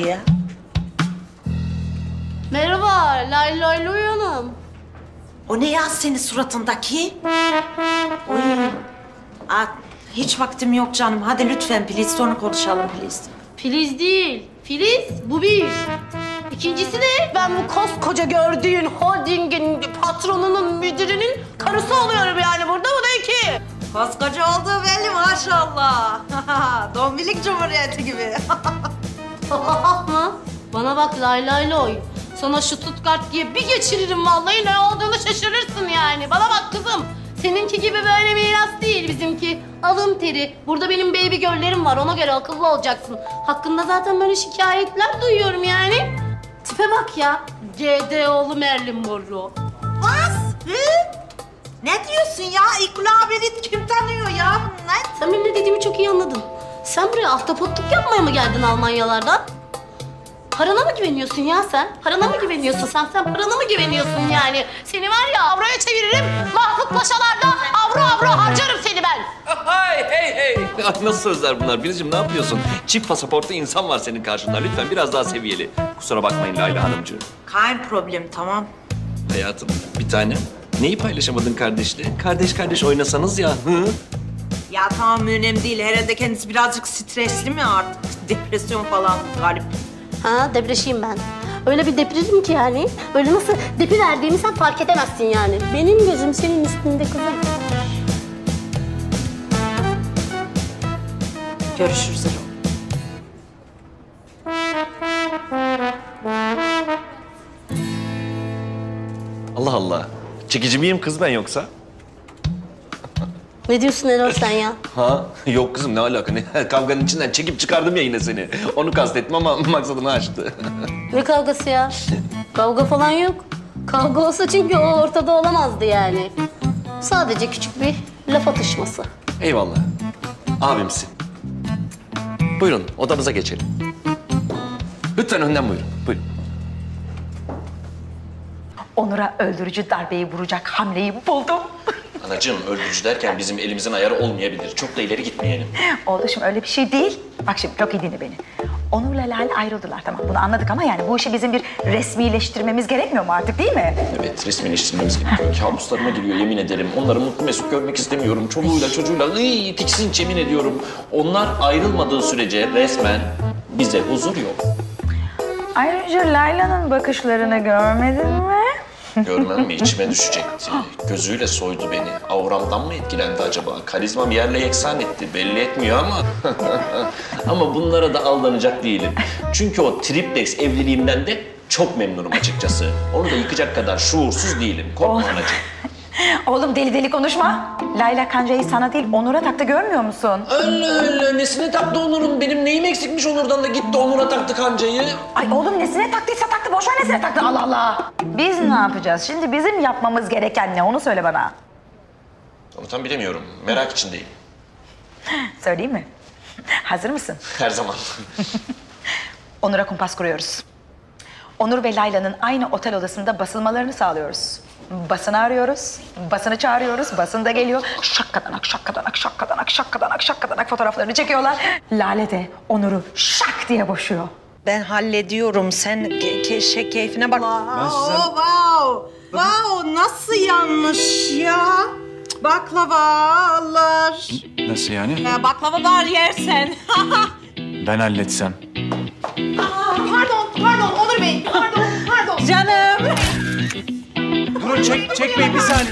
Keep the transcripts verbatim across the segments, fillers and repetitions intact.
iyi ya. Merhaba, Lale Lale uyuyalım. O ne ya senin suratındaki? Uyuyun. Aa, hiç vaktim yok canım. Hadi lütfen please, sonra konuşalım please. Please değil, Filiz bu bir. İkincisi de ben bu koskoca gördüğün holdingin patronunun, müdürünün karısı oluyorum yani burada, bu da iki. Koskoca olduğu belli maşallah. Dombilik Cumhuriyeti gibi. Bana bak lay lay loy. Sana şu tutkart diye bir geçiririm vallahi, ne olduğunu şaşırırsın yani. Bana bak kızım. Seninki gibi böyle miras değil bizimki. Alın teri. Burada benim baby girl'lerim var. Ona göre akıllı olacaksın. Hakkında zaten böyle şikayetler duyuyorum yani. Tipe bak ya. G D O'lu Merlin Morro. Bas! Hı? Ne diyorsun ya? İkla Berit kim tanıyor ya bunlar? Sen benim ne dediğimi çok iyi anladın. Sen buraya ahtapotluk yapmaya mı geldin Almanyalardan? Parana mı güveniyorsun ya sen? Parana mı güveniyorsun sen? Sen parana mı güveniyorsun yani? Seni var ya avroya çeviririm, mahmut paşalarda avro avro harcarım seni ben. Hey hey hey! Nasıl sözler bunlar Biricim, ne yapıyorsun? Çift pasaportlu insan var senin karşında, lütfen biraz daha seviyeli. Kusura bakmayın Leyla Hanımcığım. Kein problem, tamam. Hayatım bir tanem, neyi paylaşamadın kardeşle? Kardeş kardeş oynasanız ya, hı? Ya tamam önemli değil, herhalde kendisi birazcık stresli mi artık? Depresyon falan galip. Ha, depreşiyim ben. Öyle bir depririm ki yani. Böyle nasıl depi verdiğimi sen fark edemezsin yani. Benim gözüm senin üstünde kızım. Görüşürüz Erol. Allah Allah. Çekici miyim kız ben yoksa? Ne diyorsun Erol sen ya? Ha? Yok kızım ne alaka? Ne? Kavganın içinden çekip çıkardım ya yine seni. Onu kastettim ama maksadını aştı. Ne kavgası ya? Kavga falan yok. Kavga olsa çünkü o ortada olamazdı yani. Sadece küçük bir laf atışması. Eyvallah. Abimsin. Buyurun odamıza geçelim. Lütfen önden buyurun. Buyurun. Onur'a öldürücü darbeyi vuracak hamleyi buldum. Anacığım öldürücü derken bizim elimizin ayarı olmayabilir. Çok da ileri gitmeyelim. Oğluşum öyle bir şey değil. Bak şimdi çok iyi dinle beni. Onur'la Lale ayrıldılar tamam, bunu anladık ama yani bu işi bizim bir resmileştirmemiz gerekmiyor mu artık değil mi? Evet resmileştirmemiz gerekiyor. Kabuslarıma giriyor yemin ederim. Onları mutlu mesut görmek istemiyorum. Çoluğuyla çocuğuyla ıy, tiksinç yemin ediyorum. Onlar ayrılmadığı sürece resmen bize huzur yok. Ayrıca Layla'nın bakışlarını görmedin mi? Görmem mi? İçime düşecekti. Gözüyle soydu beni. Avramdan mı etkilendi acaba? Karizmam yerle yeksan etti. Belli etmiyor ama... ama bunlara da aldanacak değilim. Çünkü o triplex evliliğimden de çok memnunum açıkçası. Onu da yıkacak kadar şuursuz değilim. Korkma anacığım. Oğlum deli deli konuşma. Leyla kancayı sana değil Onur'a taktı, görmüyor musun? Allah Allah, nesine taktı Onur'un? Benim neyim eksikmiş Onur'dan da gitti Onur'a taktı kancayı. Ay oğlum nesine taktıysa taktı, boş ver nesine taktı Allah Allah. Biz ne yapacağız şimdi, bizim yapmamız gereken ne onu söyle bana. Onu tam bilemiyorum, merak içindeyim. Söyleyeyim mi? Hazır mısın? Her zaman. Onur'a kumpas kuruyoruz. Onur ve Layla'nın aynı otel odasında basılmalarını sağlıyoruz. Basını arıyoruz, basını çağırıyoruz, basın da geliyor. Şakkadanak, şakkadanak, şakkadanak, şakkadanak, şakkadanak fotoğraflarını çekiyorlar. Lale de Onur'u şak diye boşuyor. Ben hallediyorum, sen ke ke şey keyfine bak. Wow, wow, wow, wow, nasıl yanlış ya? Baklavalar. Nasıl yani? Ya, baklavalar yersen. Ben halletsem. Aa, pardon, pardon Onur Bey, pardon, pardon. Canım. Durun, çek, çekmeyin bir saniye.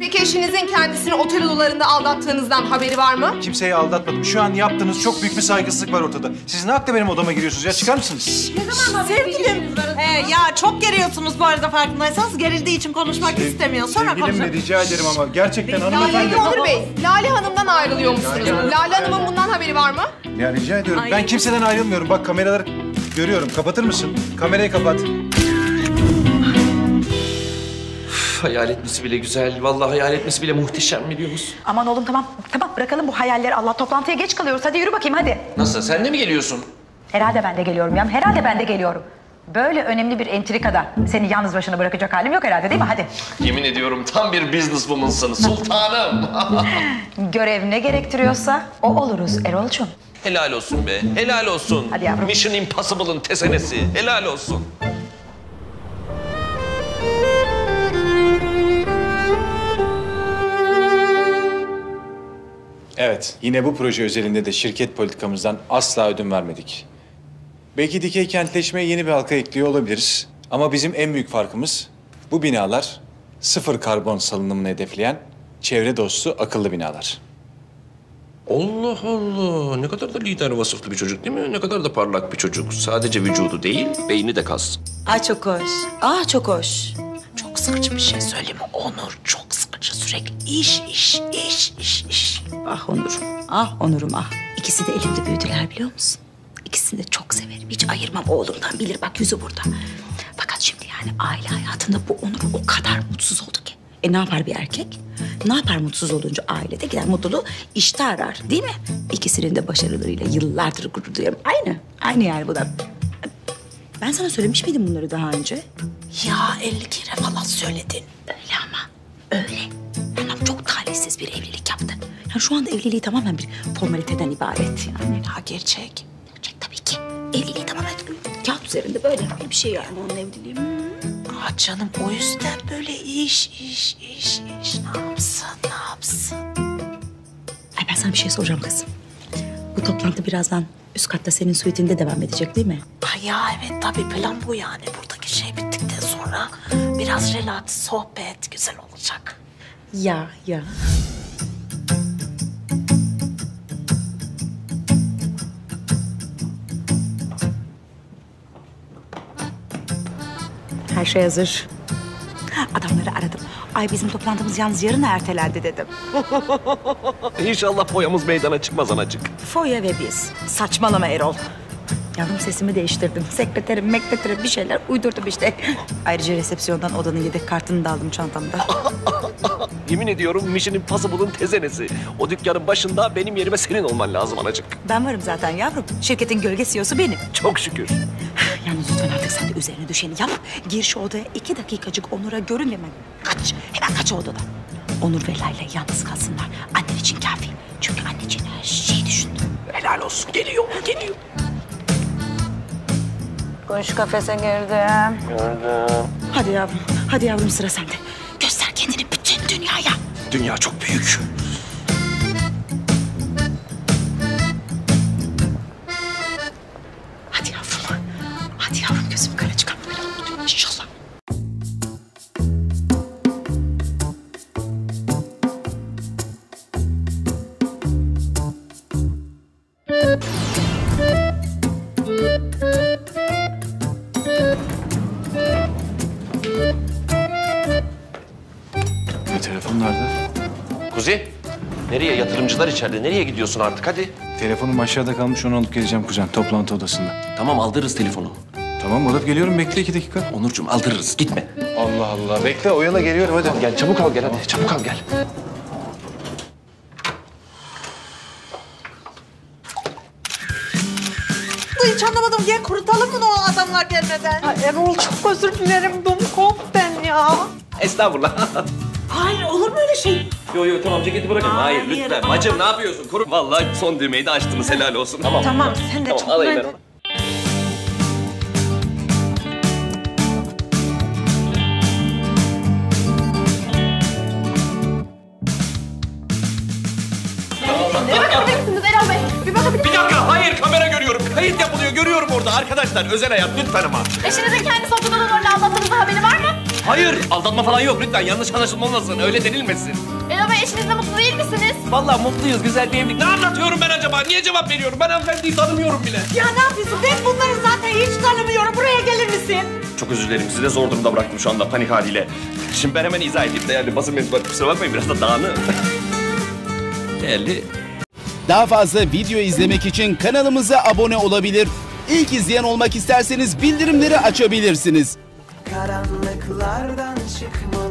Peki eşinizin kendisini otel odalarında aldattığınızdan haberi var mı? Kimseyi aldatmadım. Şu an yaptığınız çok büyük bir saygısızlık var ortada. Siz ne hakla benim odama giriyorsunuz ya? Çıkar mısınız? Ne zaman sevgilim, ee, ya çok geriyorsunuz bu arada farkındaysanız. Gerildiği için konuşmak Sev, istemiyor. Sonra konuşalım. Sevgilimle rica ederim ama gerçekten hanımefendi... Onur Bey, Lale Hanım'dan ayrılıyor musunuz? Lale, Lale Hanım'ın bundan haberi var mı? Ya rica ediyorum. Ay. Ben kimseden ayrılmıyorum. Bak kameraları görüyorum. Kapatır mısın? Kamerayı kapat. Hayal etmesi bile güzel. Vallahi hayal etmesi bile muhteşem biliyor musun? Aman oğlum tamam. Tamam bırakalım bu hayalleri. Allah toplantıya geç kalıyoruz. Hadi yürü bakayım hadi. Nasıl? Sen de mi geliyorsun? Herhalde ben de geliyorum ya. Herhalde ben de geliyorum. Böyle önemli bir entrikada seni yalnız başına bırakacak halim yok herhalde değil mi? Hadi. Yemin ediyorum tam bir businesswoman'sın sultanım. Görev ne gerektiriyorsa o oluruz Erol'cum. Helal olsun be. Helal olsun. Hadi yavrum. Mission Impossible'ın tesenesi. Helal olsun. Evet, yine bu proje özelinde de şirket politikamızdan asla ödün vermedik. Belki dikey kentleşmeye yeni bir halka ekliyor olabiliriz. Ama bizim en büyük farkımız bu binalar sıfır karbon salınımını hedefleyen çevre dostu akıllı binalar. Allah Allah, ne kadar da lider vasıflı bir çocuk değil mi? Ne kadar da parlak bir çocuk. Sadece vücudu değil, beyni de kas. Ay çok hoş, ah çok hoş. Çok sıkıcı bir şey söyleme Onur, çok sıkıcı sürekli iş, iş, iş, iş, iş. Ah Onur, ah Onur'um ah. İkisi de elimde büyüdüler biliyor musun? İkisini de çok severim, hiç ayırmam oğlumdan bilir bak yüzü burada. Fakat şimdi yani aile hayatında bu Onur o kadar mutsuz oldu ki. E ne yapar bir erkek? Ne yapar mutsuz olunca ailede gider mutluluğu işte arar değil mi? İkisinin de başarılarıyla yıllardır gurur duyarım. Aynı, aynı yani bu da. Ben sana söylemiş miydim bunları daha önce? Ya elli kere falan söyledin. Öyle ama, öyle. Anam çok talihsiz bir evlilik yaptı. Yani şu anda evliliği tamamen bir formaliteden ibaret yani. Ha gerçek. Gerçek tabii ki. Evliliği tamamen kağıt üzerinde böyle bir şey yani onun evliliği. Ah canım o yüzden böyle iş, iş, iş, iş. Ne yapsın, ne yapsın? Ay ben sana bir şey soracağım kızım. Bu toplantı birazdan üst katta senin suitinde devam edecek değil mi? Ay ya evet tabii plan bu yani. Buradaki şey bittikten sonra biraz relax, sohbet güzel olacak. Ya, ya. Her şey hazır. Adamları aradım. Ay bizim toplantımız yalnız yarın ertelendi dedim. İnşallah foyamız meydana çıkmaz anacık. Foya ve biz. Saçmalama Erol. Yavrum sesimi değiştirdim. Sekreterim, mektetirim bir şeyler uydurdum işte. Ayrıca resepsiyondan odanın yedek kartını da aldım çantamda. Yemin ediyorum Mission Impossible'ın tezenesi. O dükkanın başında benim yerime senin olman lazım anacık. Ben varım zaten yavrum. Şirketin gölge C E O'su benim. Çok şükür. Yalnız lütfen artık sen de üzerine düşeni yap. Gir şu odaya iki dakikacık Onur'a görünmeme. Kaç, hemen kaç odada. Onur ve Leyla yalnız kalsınlar. Annen için kafi. Çünkü annen için her şeyi düşündü. Helal olsun. Geliyor, geliyor. Konuş kafese girdim. Gördüm. Hadi yavrum, hadi yavrum sıra sende. Göster kendini bütün dünyaya. Dünya çok büyük. Nereye? Yatırımcılar içeride. Nereye gidiyorsun artık? Hadi. Telefonum aşağıda kalmış. Onu alıp geleceğim kuzen. Toplantı odasında. Tamam aldırırız telefonu. Tamam alıp geliyorum. Bekle iki dakika. Onurcuğum aldırırız. Gitme. Allah Allah. Bekle oyala geliyorum. Hadi. Al, gel çabuk al gel. Hadi tamam. Çabuk al gel. Hiç anlamadım. Gel kurutalım bunu o adamlar gelmeden. Ha, Erol çok özür dilerim. Dumkop ben ya. Estağfurullah. Hayır olur mu öyle şey? Yo yo tamam ceketi bırakın. Hayır, Hayır lütfen. Bacım ne yapıyorsun? Kurum. Vallahi son düğmeyi de açtınız helal olsun. Tamam. Tamam sen de tamam, çok alayım ben onu. Nereye bakıyorsunuz Erol Bey? Bir bakabilir miyim? Bir dakika hayır kamera görüyorum. Kayıt yapılıyor görüyorum orada arkadaşlar. Özel hayat lütfen ama. Eşinizin kendisi okuldan Onur'la aldattığınızda haberi var mı? Hayır aldatma falan yok lütfen yanlış anlaşılma olmasın öyle denilmesin. Erol Bey eşinizle mutlu değil misiniz? Vallahi mutluyuz güzel bir evlilik. Ne anlatıyorum ben acaba niye cevap veriyorum ben hanımefendiyi tanımıyorum bile. Ya ne yapıyorsun ben bunları zaten hiç tanımıyorum buraya gelir misin? Çok özür dilerim sizi de zor durumda bıraktım şu anda panik haliyle. Şimdi ben hemen izah edeyim de yani basın mensupları kusura bakmayın biraz da dağını. Değerli. Daha fazla video izlemek için kanalımıza abone olabilir. İlk izleyen olmak isterseniz bildirimleri açabilirsiniz. Karanlıklardan çıkma.